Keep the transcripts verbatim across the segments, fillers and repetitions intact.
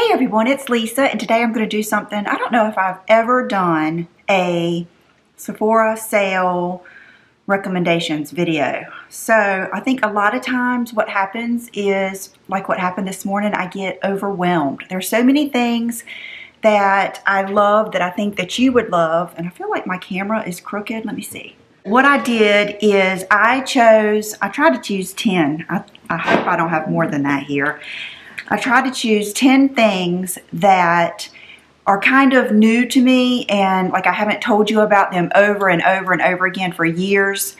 Hey everyone, it's Lisa, and today I'm going to do something. I don't know if I've ever done a Sephora sale recommendations video. So I think a lot of times what happens is, like what happened this morning, I get overwhelmed. There's so many things that I love that I think that you would love, and I feel like my camera is crooked. Let me see. What I did is I chose, I tried to choose ten. I, I hope I don't have more than that here. I try to choose ten things that are kind of new to me, and like I haven't told you about them over and over and over again for years.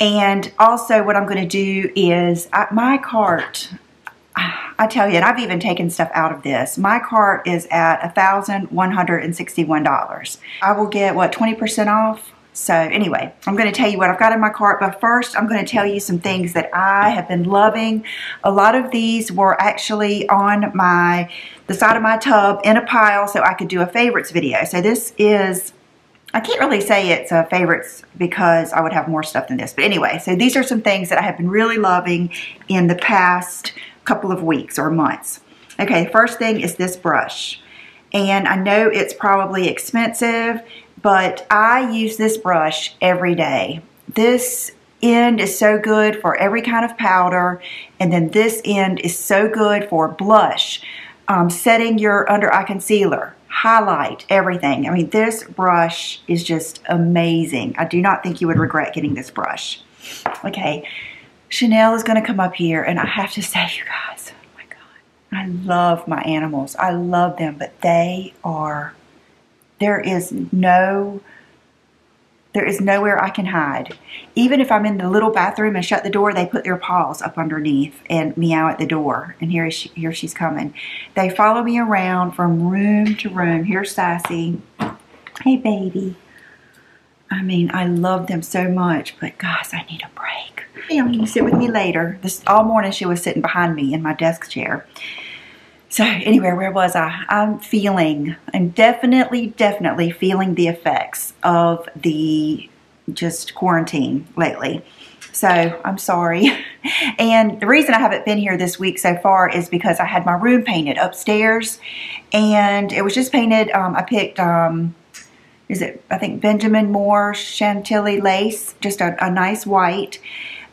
And also what I'm going to do is I, my cart, I tell you, and I've even taken stuff out of this, my cart is at one thousand one hundred sixty-one dollars. I will get, what, twenty percent off? So anyway, I'm going to tell you what I've got in my cart, but first I'm going to tell you some things that I have been loving. A lot of these were actually on my, the side of my tub in a pile so I could do a favorites video. So this is, I can't really say it's a favorites because I would have more stuff than this. But anyway, so these are some things that I have been really loving in the past couple of weeks or months. Okay, the first thing is this brush. And I know it's probably expensive, but I use this brush every day. This end is so good for every kind of powder, and then this end is so good for blush, um, setting your under eye concealer, highlight, everything. I mean, this brush is just amazing. I do not think you would regret getting this brush. Okay, Chanel is gonna come up here, and I have to say, you guys, oh my God, I love my animals. I love them, but they are, There is no, there is nowhere I can hide. Even if I'm in the little bathroom and shut the door, they put their paws up underneath and meow at the door. And here, is she, here she's coming. They follow me around from room to room. Here's Sassy. Hey, baby. I mean, I love them so much, but guys, I need a break. Can you sit with me later? This all morning she was sitting behind me in my desk chair. So anyway, where was I? I'm feeling, I'm definitely, definitely feeling the effects of the just quarantine lately. So I'm sorry. And the reason I haven't been here this week so far is because I had my room painted upstairs, and it was just painted. Um, I picked, um, is it, I think Benjamin Moore Chantilly Lace, just a, a nice white.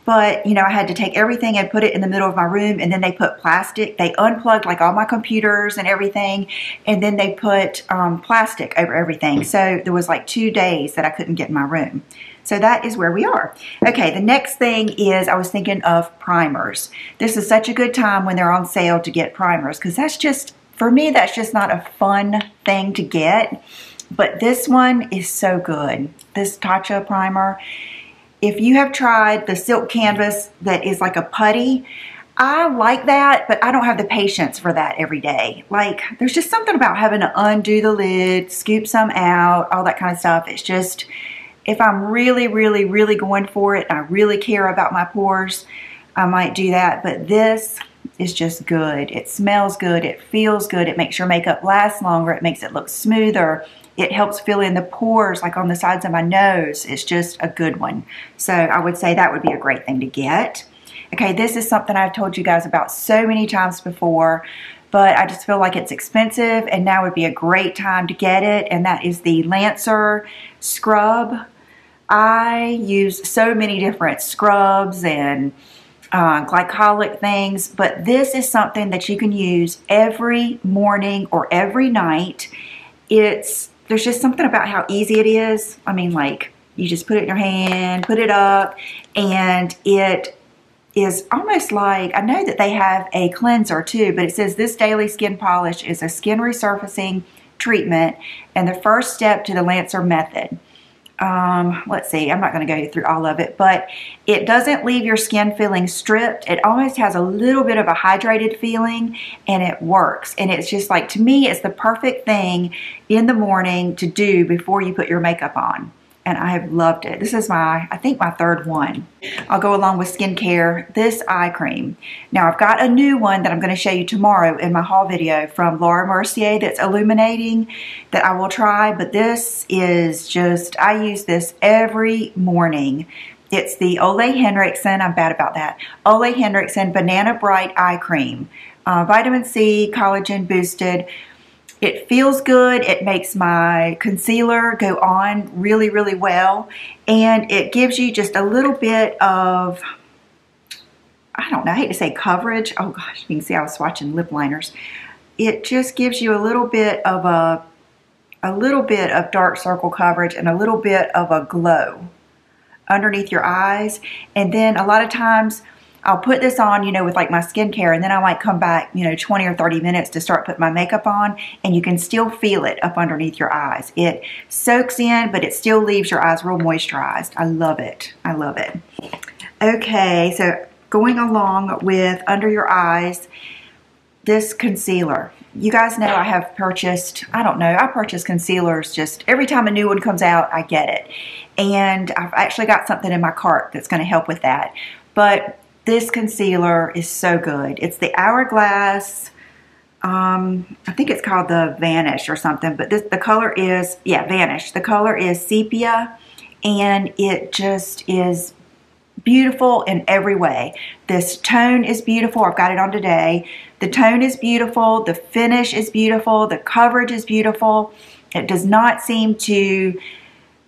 But, you know, I had to take everything and put it in the middle of my room, and then they put plastic. They unplugged, like, all my computers and everything, and then they put um, plastic over everything. So there was, like, two days that I couldn't get in my room. So that is where we are. Okay, the next thing is I was thinking of primers. This is such a good time when they're on sale to get primers, because that's just, for me, that's just not a fun thing to get. But this one is so good. This Tatcha primer. If you have tried the silk canvas that is like a putty, I like that, but I don't have the patience for that every day. Like, there's just something about having to undo the lid, scoop some out, all that kind of stuff. It's just, if I'm really, really, really going for it, and I really care about my pores, I might do that. But this is just good. It smells good. It feels good. It makes your makeup last longer. It makes it look smoother. It helps fill in the pores, like on the sides of my nose. It's just a good one. So I would say that would be a great thing to get. Okay, this is something I've told you guys about so many times before, but I just feel like it's expensive, and now would be a great time to get it, and that is the Lancer Scrub. I use so many different scrubs and Uh, glycolic things, but this is something that you can use every morning or every night. It's, there's just something about how easy it is. I mean, like, you just put it in your hand, put it up, and it is almost like, I know that they have a cleanser too, but it says this daily skin polish is a skin resurfacing treatment and the first step to the Lancer method. Um, let's see, I'm not going to go through all of it, but it doesn't leave your skin feeling stripped. It almost has a little bit of a hydrated feeling, and it works. And it's just like, to me, it's the perfect thing in the morning to do before you put your makeup on. And I have loved it. This is my, I think my third one. I'll go along with skincare, this eye cream. Now I've got a new one that I'm gonna show you tomorrow in my haul video from Laura Mercier that's illuminating that I will try, but this is just, I use this every morning. It's the Ole Henriksen, I'm bad about that, Ole Henriksen Banana Bright Eye Cream. Uh, vitamin C, collagen boosted. It feels good. It makes my concealer go on really, really well. And it gives you just a little bit of, I don't know, I hate to say coverage. Oh gosh, you can see I was swatching lip liners. It just gives you a little bit of a, a little bit of dark circle coverage and a little bit of a glow underneath your eyes. And then a lot of times I'll put this on, you know, with like my skincare, and then I might come back, you know, twenty or thirty minutes to start putting my makeup on, and you can still feel it up underneath your eyes. It soaks in, but it still leaves your eyes real moisturized. I love it. I love it. Okay, so going along with under your eyes, this concealer. You guys know I have purchased, I don't know, I purchase concealers just every time a new one comes out, I get it. And I've actually got something in my cart that's going to help with that. But this concealer is so good. It's the Hourglass, um, I think it's called the Vanish or something, but this, the color is, yeah, Vanish. The color is sepia, and it just is beautiful in every way. This tone is beautiful. I've got it on today. The tone is beautiful. The finish is beautiful. The coverage is beautiful. It does not seem to,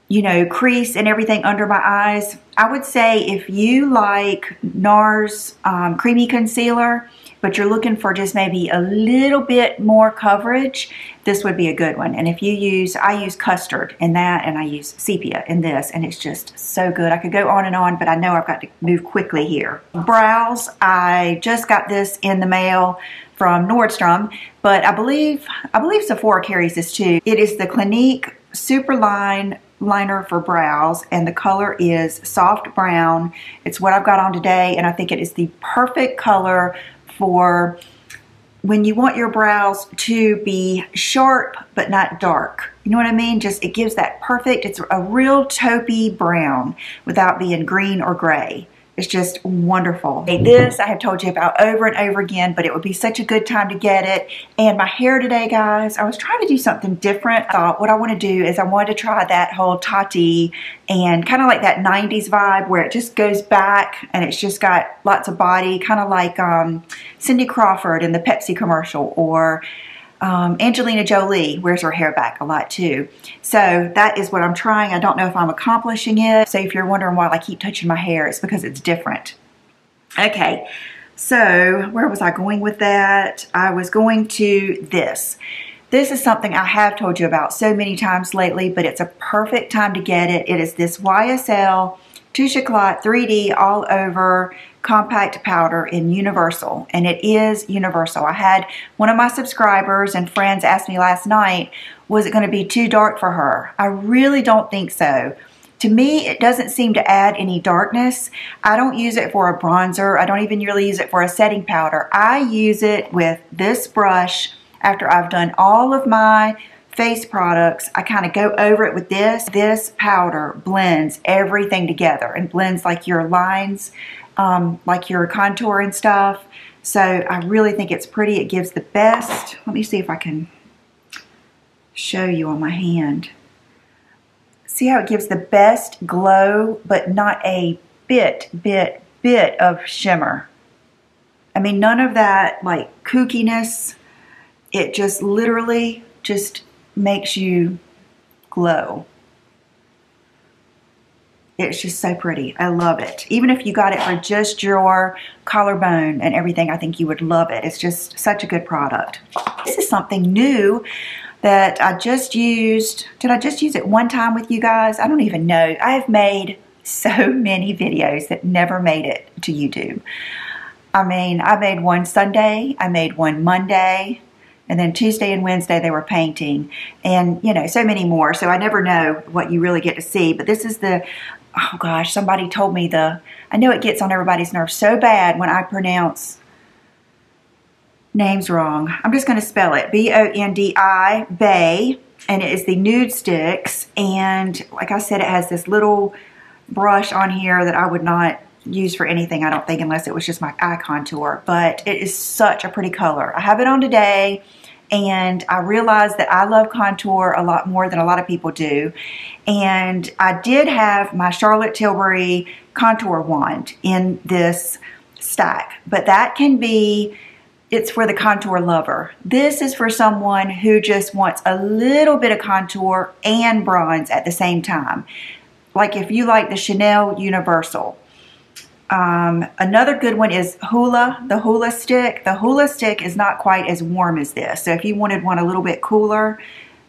you know, crease and everything under my eyes. I would say if you like NARS um, creamy concealer, but you're looking for just maybe a little bit more coverage, this would be a good one. And if you use, I use custard in that, and I use sepia in this, and it's just so good. I could go on and on, but I know I've got to move quickly here. Brows, I just got this in the mail from Nordstrom, but I believe, I believe Sephora carries this too. It is the Clinique Superline liner for brows, and the color is Soft Brown. It's what I've got on today, and I think it is the perfect color for when you want your brows to be sharp but not dark. You know what I mean? Just, it gives that perfect, it's a real taupey brown without being green or gray. It's just wonderful. This I have told you about over and over again, but it would be such a good time to get it. And my hair today, guys, I was trying to do something different. I thought what I want to do is I wanted to try that whole Tati and kind of like that nineties vibe where it just goes back and it's just got lots of body, kind of like um, Cindy Crawford in the Pepsi commercial, or Um, Angelina Jolie wears her hair back a lot too. So that is what I'm trying. I don't know if I'm accomplishing it. So if you're wondering why I keep touching my hair, it's because it's different. Okay, so where was I going with that? I was going to this. This is something I have told you about so many times lately, but it's a perfect time to get it. It is this Y S L Touche Éclat three D All Over Compact Powder in Universal, and it is universal. I had one of my subscribers and friends ask me last night, was it going to be too dark for her? I really don't think so. To me, it doesn't seem to add any darkness. I don't use it for a bronzer. I don't even really use it for a setting powder. I use it with this brush after I've done all of my face products. I kind of go over it with this. This powder blends everything together and blends like your lines, um, like your contour and stuff. So I really think it's pretty. It gives the best. Let me see if I can show you on my hand. See how it gives the best glow, but not a bit, bit, bit of shimmer. I mean, none of that like kookiness. It just literally just makes you glow. It's just so pretty. I love it. Even if you got it for just your collarbone and everything, I think you would love it. It's just such a good product. This is something new that I just used. Did I just use it one time with you guys? I don't even know. I have made so many videos that never made it to YouTube. I mean, I made one Sunday. I made one Monday. And then Tuesday and Wednesday they were painting, and you know, so many more. So I never know what you really get to see. But this is the, oh gosh, somebody told me the, I know it gets on everybody's nerves so bad when I pronounce names wrong. I'm just going to spell it. B O N D I, Bay, and it is the Nudestix. And like I said, it has this little brush on here that I would not use for anything, I don't think, unless it was just my eye contour. But it is such a pretty color. I have it on today, And I realized that I love contour a lot more than a lot of people do. And I did have my Charlotte Tilbury contour wand in this stack, but that can be, it's for the contour lover. This is for someone who just wants a little bit of contour and bronze at the same time. Like if you like the Chanel Universal. Um, another good one is Hoola, the Hoola stick. The Hoola stick is not quite as warm as this. So if you wanted one a little bit cooler,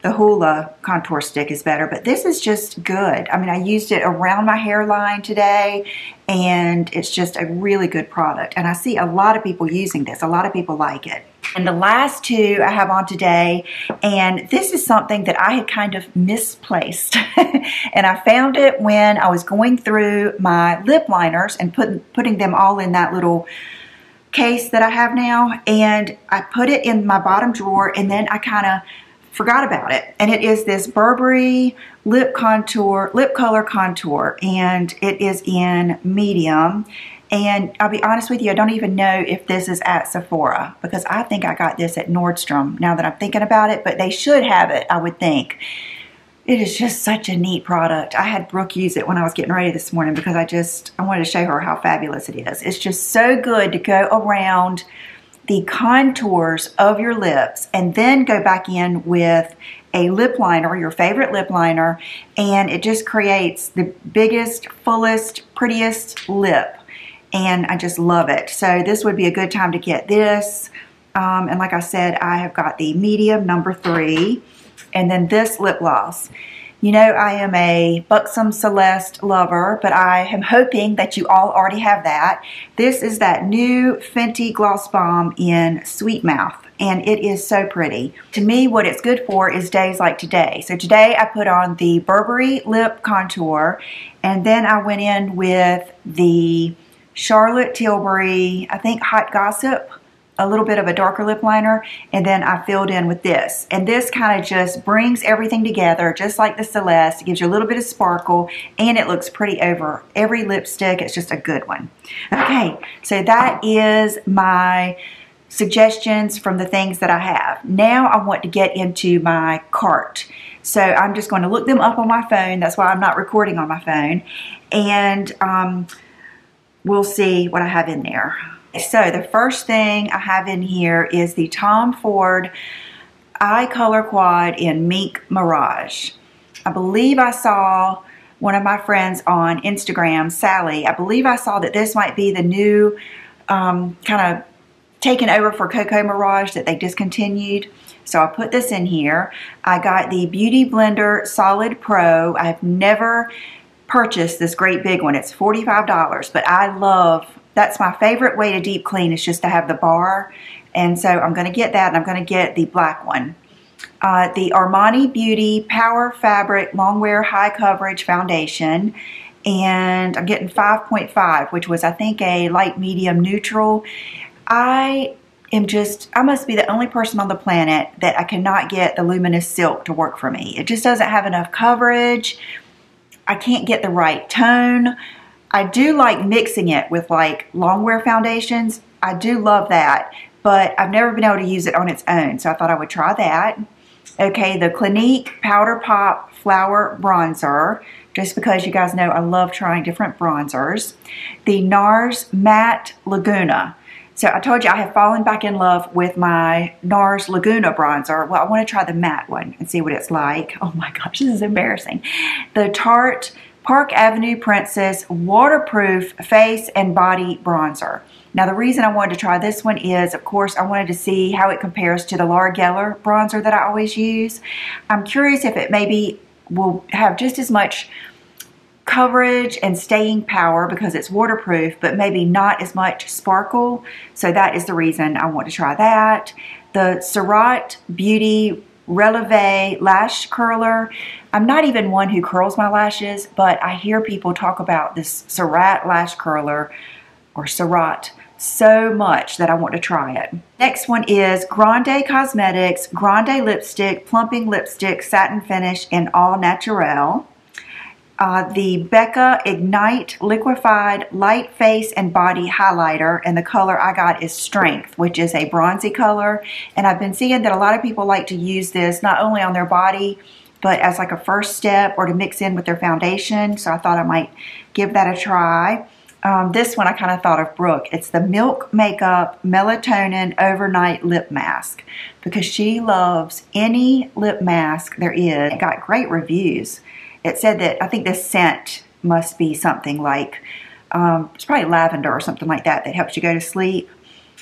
the Hoola contour stick is better. But this is just good. I mean, I used it around my hairline today, and it's just a really good product. And I see a lot of people using this. A lot of people like it. And the last two I have on today, and this is something that I had kind of misplaced. And I found it when I was going through my lip liners and put, putting them all in that little case that I have now. And I put it in my bottom drawer, and then I kind of forgot about it. And it is this Burberry lip contour, lip color contour, and it is in medium. And I'll be honest with you, I don't even know if this is at Sephora, because I think I got this at Nordstrom now that I'm thinking about it, but they should have it, I would think. It is just such a neat product. I had Brooke use it when I was getting ready this morning because I just, I wanted to show her how fabulous it is. It's just so good to go around the contours of your lips and then go back in with a lip liner, your favorite lip liner, and it just creates the biggest, fullest, prettiest lip. And I just love it. So this would be a good time to get this. Um, and like I said, I have got the medium number three. And then this lip gloss. You know, I am a Buxom Celeste lover, but I am hoping that you all already have that. This is that new Fenty Gloss Bomb in Sweet Mouth. And it is so pretty. To me, what it's good for is days like today. So today I put on the Burberry lip contour. And then I went in with the Charlotte Tilbury, I think Hot Gossip, a little bit of a darker lip liner, and then I filled in with this. And this kind of just brings everything together, just like the Celeste. It gives you a little bit of sparkle, and it looks pretty over every lipstick. It's just a good one. Okay, so that is my suggestions from the things that I have. Now I want to get into my cart. So I'm just going to look them up on my phone. That's why I'm not recording on my phone. And, um... we'll see what I have in there. So the first thing I have in here is the Tom Ford Eye Color Quad in Mink Mirage. I believe I saw one of my friends on Instagram, Sally, I believe I saw that this might be the new um, kind of taken over for Coco Mirage that they discontinued. So I put this in here. I got the Beauty Blender Solid Pro. I've never purchased this great big one. It's forty-five dollars, but I love, that's my favorite way to deep clean is just to have the bar. And so I'm going to get that, and I'm going to get the black one. Uh, the Armani Beauty Power Fabric Longwear High Coverage Foundation. And I'm getting five point five, which was I think a light medium neutral. I am just, I must be the only person on the planet that I cannot get the Luminous Silk to work for me. It just doesn't have enough coverage. I can't get the right tone. I do like mixing it with like longwear foundations. I do love that, but I've never been able to use it on its own, so I thought I would try that. Okay, the Clinique Powder Pop Flower Bronzer, just because you guys know I love trying different bronzers. The NARS Matte Laguna. So I told you I have fallen back in love with my NARS Laguna bronzer. Well, I want to try the matte one and see what it's like. Oh my gosh, this is embarrassing. The Tarte Park Avenue Princess Waterproof Face and Body Bronzer. Now the reason I wanted to try this one is, of course, I wanted to see how it compares to the Laura Geller bronzer that I always use. I'm curious if it maybe will have just as much coverage and staying power because it's waterproof, but maybe not as much sparkle. So that is the reason I want to try that. The Surratt Beauty Releve Lash Curler. I'm not even one who curls my lashes, but I hear people talk about this Surratt Lash Curler or Surratt so much that I want to try it. Next one is Grande Cosmetics Grande Lipstick Plumping Lipstick Satin Finish in All Naturel. uh, the Becca Ignite Liquefied Light Face and Body Highlighter, and the color I got is Strength, which is a bronzy color, and I've been seeing that a lot of people like to use this not only on their body, but as like a first step or to mix in with their foundation, so I thought I might give that a try. Um, this one I kind of thought of Brooke. It's the Milk Makeup Melatonin Overnight Lip Mask, because she loves any lip mask there is. It got great reviews. It said that I think this scent must be something like, um, it's probably lavender or something like that that helps you go to sleep.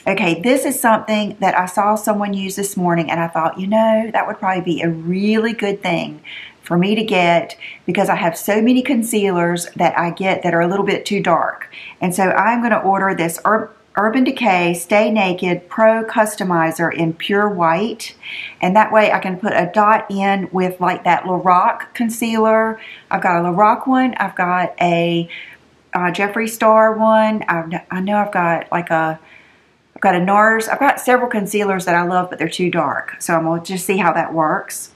Okay, this is something that I saw someone use this morning, and I thought, you know, that would probably be a really good thing for me to get, because I have so many concealers that I get that are a little bit too dark. And so I'm gonna order this Ur Urban Decay Stay Naked Pro Customizer in Pure White. And that way I can put a dot in with like that Lorac concealer. I've got a Lorac one, I've got a uh, Jeffree Star one. I've, I know I've got like a, I've got a NARS. I've got several concealers that I love, but they're too dark. So I'm gonna just see how that works.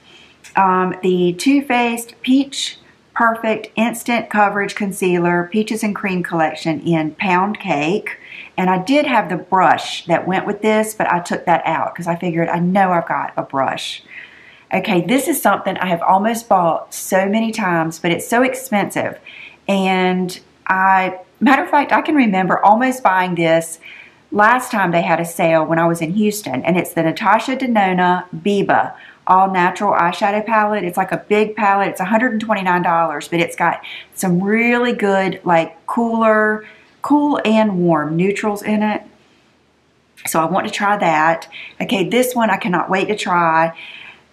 Um, the Too Faced Peach Perfect Instant Coverage Concealer Peaches and Cream Collection in Pound Cake. And I did have the brush that went with this, but I took that out because I figured I know I've got a brush. Okay, this is something I have almost bought so many times, but it's so expensive. And I, matter of fact, I can remember almost buying this last time they had a sale when I was in Houston. And it's the Natasha Denona Biba All Natural Eyeshadow Palette. It's like a big palette. It's one hundred twenty-nine dollars, but it's got some really good, like, cooler, cool and warm neutrals in it. So I want to try that. Okay, this one I cannot wait to try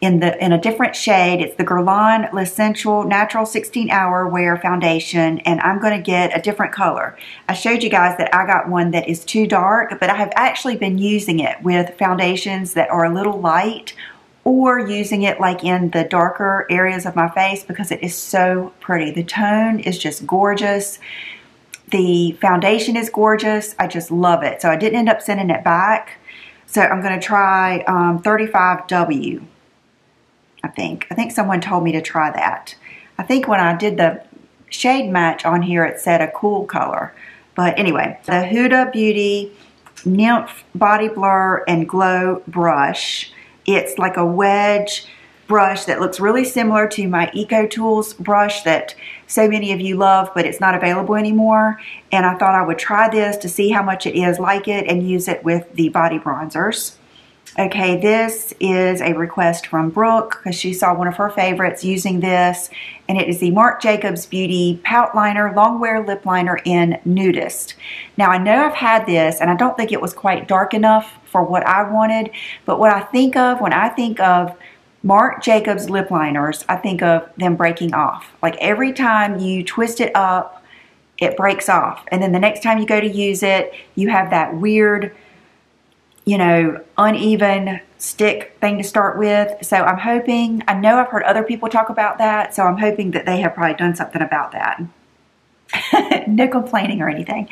in the in a different shade. It's the Guerlain L'Essential Natural sixteen hour Wear Foundation, and I'm going to get a different color. I showed you guys that I got one that is too dark, but I have actually been using it with foundations that are a little light, or using it like in the darker areas of my face, because it is so pretty. The tone is just gorgeous. The foundation is gorgeous. I just love it. So I didn't end up sending it back. So I'm gonna try um, thirty-five W, I think. I think someone told me to try that. I think when I did the shade match on here, it said a cool color. But anyway, the Huda Beauty Nymph Body Blur and Glow Brush. It's like a wedge brush that looks really similar to my Eco Tools brush that so many of you love, but it's not available anymore. And I thought I would try this to see how much it is like it and use it with the body bronzers. Okay, this is a request from Brooke because she saw one of her favorites using this. And it is the Marc Jacobs Beauty Pout Liner Longwear Lip Liner in Nudist. Now, I know I've had this, and I don't think it was quite dark enough for what I wanted. But what I think of when I think of Marc Jacobs lip liners, I think of them breaking off. Like every time you twist it up, it breaks off. And then the next time you go to use it, you have that weird, you know, uneven stick thing to start with. So I'm hoping, I know I've heard other people talk about that, so I'm hoping that they have probably done something about that. No complaining or anything.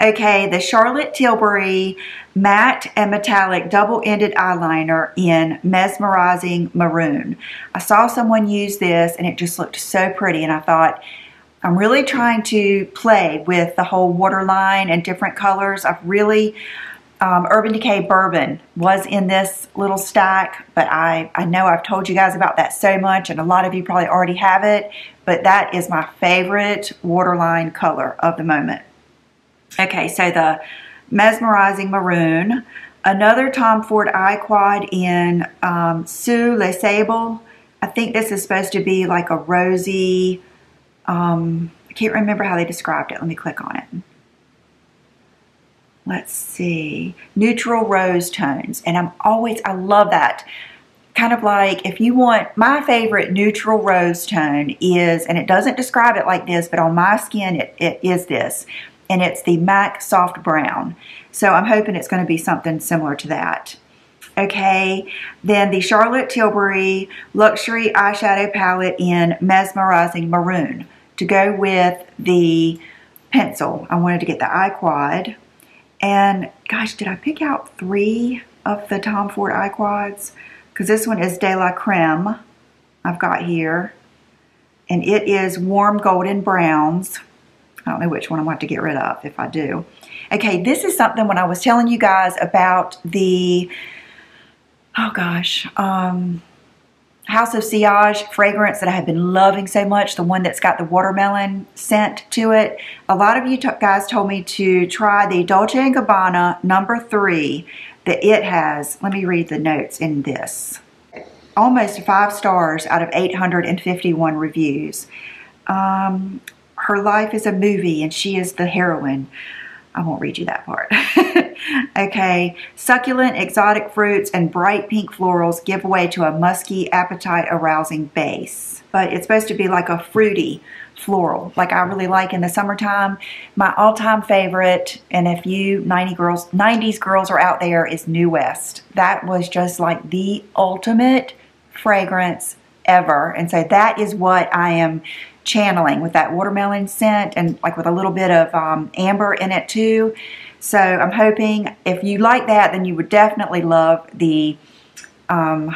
Okay, the Charlotte Tilbury Matte and Metallic Double-Ended Eyeliner in Mesmerizing Maroon. I saw someone use this and it just looked so pretty, and I thought, I'm really trying to play with the whole waterline and different colors. I've really, Um, Urban Decay Bourbon was in this little stack, but I, I know I've told you guys about that so much, and a lot of you probably already have it, but that is my favorite waterline color of the moment. Okay, so the Mesmerizing Maroon, another Tom Ford Eye Quad in um, Sous Le Sable. I think this is supposed to be like a rosy, um, I can't remember how they described it. Let me click on it. Let's see, neutral rose tones. And I'm always, I love that. Kind of like, if you want, my favorite neutral rose tone is, and it doesn't describe it like this, but on my skin it, it is this. And it's the MAC Soft Brown. So I'm hoping it's gonna be something similar to that. Okay, then the Charlotte Tilbury Luxury Eyeshadow Palette in Mesmerizing Maroon to go with the pencil. I wanted to get the Eye Quad. And gosh, did I pick out three of the Tom Ford Eye Quads? Because this one is De La Creme I've got here. and it is warm golden browns. I don't know which one I'm going to have to get rid of if I do. Okay, this is something when I was telling you guys about the, oh gosh, um, House of Sillage fragrance that I have been loving so much, the one that's got the watermelon scent to it. A lot of you guys told me to try the Dolce and Gabbana number three that it has. Let me read the notes in this. Almost five stars out of eight hundred fifty-one reviews. Um, her life is a movie and she is the heroine. I won't read you that part. Okay, succulent exotic fruits and bright pink florals give way to a musky, appetite-arousing base. But it's supposed to be like a fruity floral, like I really like in the summertime. My all-time favorite, and if you ninety girls, nineties girls are out there, is New West. That was just like the ultimate fragrance ever. And so that is what I am channeling with that watermelon scent, and like with a little bit of um, amber in it too. So I'm hoping if you like that, then you would definitely love the um,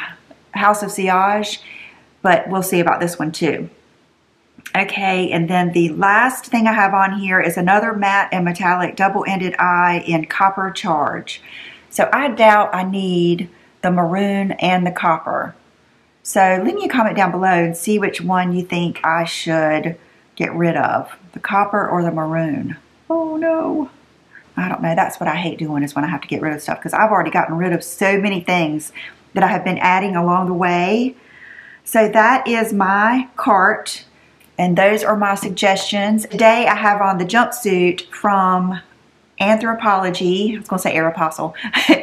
House of Sillage, but we'll see about this one too. Okay, and then the last thing I have on here is another matte and metallic double-ended eye in Copper Charge. So I doubt I need the maroon and the copper. So leave me a comment down below and see which one you think I should get rid of, the copper or the maroon. Oh no, I don't know. That's what I hate doing, is when I have to get rid of stuff, because I've already gotten rid of so many things that I have been adding along the way. So that is my cart, and those are my suggestions. Today I have on the jumpsuit from Anthropology, I was going to say Aeropostale,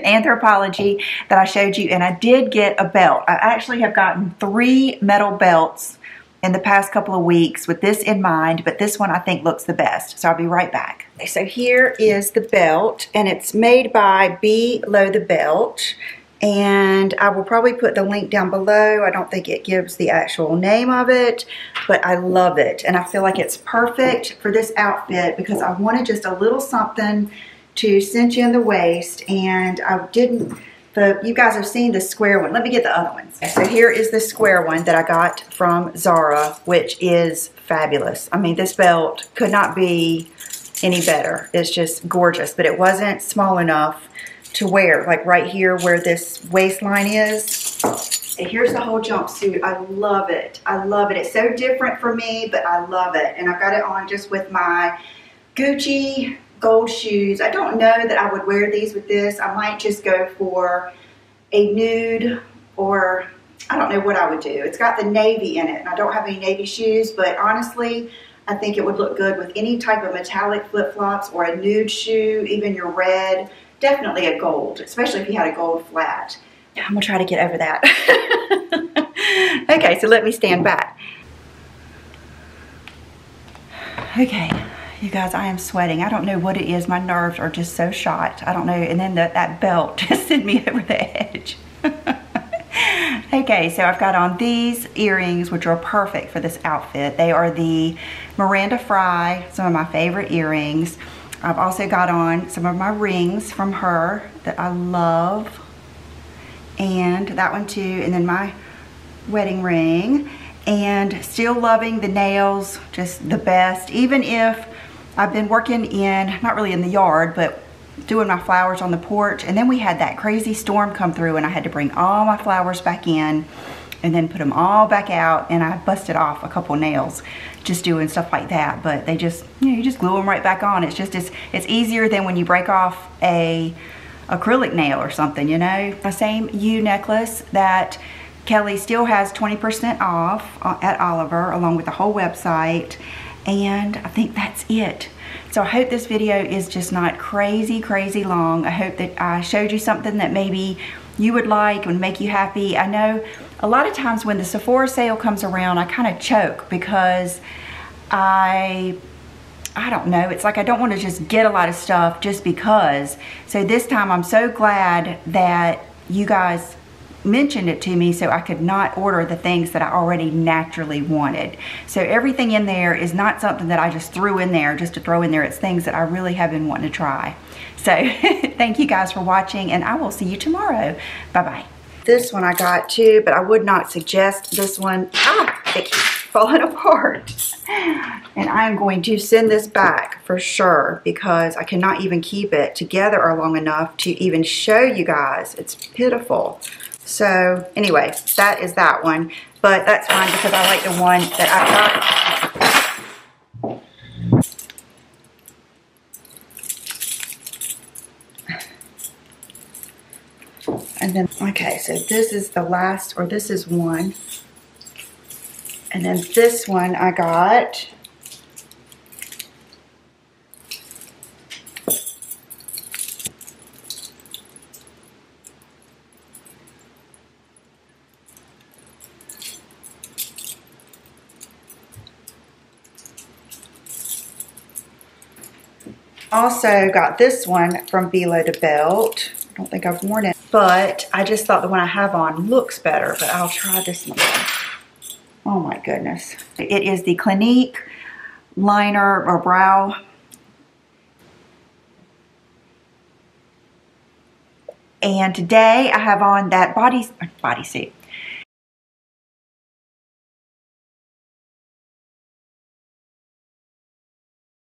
Anthropology, that I showed you, and I did get a belt. I actually have gotten three metal belts in the past couple of weeks with this in mind, but this one I think looks the best, so I'll be right back. Okay, so here is the belt, and it's made by Below the Belt, and I will probably put the link down below. I don't think it gives the actual name of it, but I love it, and I feel like it's perfect for this outfit because I wanted just a little something to cinch in the waist, and I didn't, the, you guys have seen the square one. Let me get the other ones. So here is the square one that I got from Zara, which is fabulous. I mean, this belt could not be any better. It's just gorgeous, but it wasn't small enough to wear, like right here where this waistline is. And here's the whole jumpsuit. I love it. I love it. It's so different for me, but I love it. And I've got it on just with my Gucci gold shoes. I don't know that I would wear these with this. I might just go for a nude, or I don't know what I would do. It's got the navy in it, and I don't have any navy shoes, but honestly, I think it would look good with any type of metallic flip-flops or a nude shoe, even your red. Definitely a gold, especially if you had a gold flat. I'm gonna try to get over that. Okay, so let me stand back. Okay, you guys, I am sweating. I don't know what it is. My nerves are just so shot. I don't know. And then the, that belt just sent me over the edge. Okay, so I've got on these earrings, which are perfect for this outfit. They are the Miranda Fry, some of my favorite earrings. I've also got on some of my rings from her that I love, and that one too, and then my wedding ring, and still loving the nails, just the best. Even if I've been working in, not really in the yard, but doing my flowers on the porch, and then we had that crazy storm come through and I had to bring all my flowers back in and then put them all back out, and I busted off a couple nails just doing stuff like that. But they just, you know, you just glue them right back on. It's just, it's, it's easier than when you break off a acrylic nail or something, you know? The same U necklace that Kelly still has twenty percent off at Oliver, along with the whole website. And I think that's it. So I hope this video is just not crazy, crazy long. I hope that I showed you something that maybe you would like and make you happy. I know a lot of times when the Sephora sale comes around, I kind of choke because I, I don't know, it's like I don't want to just get a lot of stuff just because. So this time I'm so glad that you guys mentioned it to me, so I could not order the things that I already naturally wanted. So everything in there is not something that I just threw in there just to throw in there. It's things that I really have been wanting to try. So thank you guys for watching, and I will see you tomorrow. Bye bye. This one I got too, but I would not suggest this one. Ah, thank you. falling apart. And I'm going to send this back for sure, because I cannot even keep it together or long enough to even show you guys. It's pitiful. So anyway, that is that one. But that's fine, because I like the one that I've got. And then, okay, so this is the last, or this is one. And then this one I got. Also got this one from Below the Belt. I don't think I've worn it, but I just thought the one I have on looks better, but I'll try this one. Oh my goodness. It is the Clinique liner or brow. And today I have on that body, bodysuit.